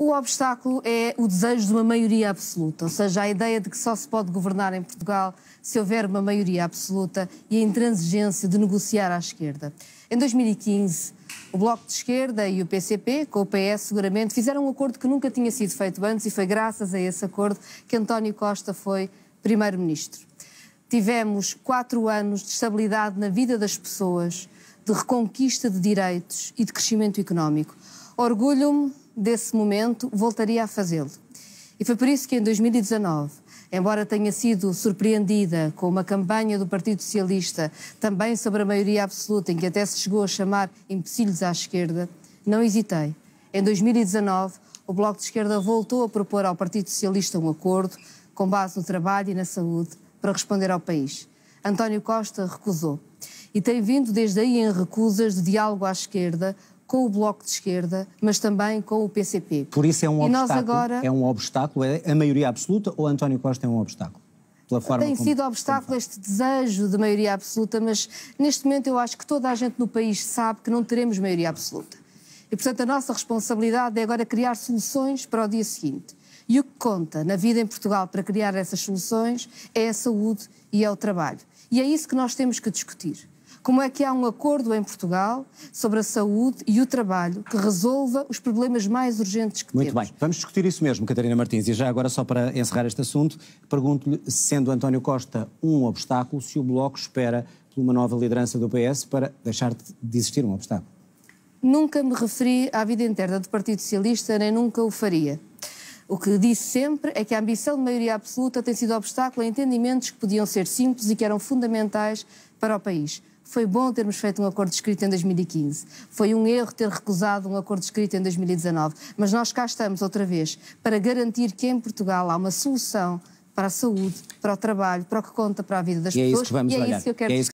O obstáculo é o desejo de uma maioria absoluta, ou seja, a ideia de que só se pode governar em Portugal se houver uma maioria absoluta e a intransigência de negociar à esquerda. Em 2015, o Bloco de Esquerda e o PCP, com o PS seguramente, fizeram um acordo que nunca tinha sido feito antes e foi graças a esse acordo que António Costa foi primeiro-ministro. Tivemos 4 anos de estabilidade na vida das pessoas, de reconquista de direitos e de crescimento económico. Orgulho-me desse momento, voltaria a fazê-lo. E foi por isso que em 2019, embora tenha sido surpreendida com uma campanha do Partido Socialista, também sobre a maioria absoluta, em que até se chegou a chamar empecilhos à esquerda, não hesitei. Em 2019, o Bloco de Esquerda voltou a propor ao Partido Socialista um acordo, com base no trabalho e na saúde, para responder ao país. António Costa recusou. E tem vindo desde aí em recusas de diálogo à esquerda, com o Bloco de Esquerda, mas também com o PCP. Por isso é um obstáculo? Agora... É um obstáculo? É a maioria absoluta ou António Costa é um obstáculo? Pela forma tem como, sido obstáculo este desejo de maioria absoluta, mas neste momento eu acho que toda a gente no país sabe que não teremos maioria absoluta. E, portanto, a nossa responsabilidade é agora criar soluções para o dia seguinte. E o que conta na vida em Portugal para criar essas soluções é a saúde e é o trabalho. E é isso que nós temos que discutir. Como é que há um acordo em Portugal sobre a saúde e o trabalho que resolva os problemas mais urgentes que temos? Muito bem, vamos discutir isso mesmo, Catarina Martins. E já agora, só para encerrar este assunto, pergunto-lhe, sendo António Costa um obstáculo, se o Bloco espera por uma nova liderança do PS para deixar de existir um obstáculo? Nunca me referi à vida interna do Partido Socialista, nem nunca o faria. O que disse sempre é que a ambição de maioria absoluta tem sido obstáculo a entendimentos que podiam ser simples e que eram fundamentais para o país. Foi bom termos feito um acordo escrito em 2015. Foi um erro ter recusado um acordo escrito em 2019. Mas nós cá estamos outra vez para garantir que em Portugal há uma solução para a saúde, para o trabalho, para o que conta para a vida das pessoas. E é isso que eu quero dizer.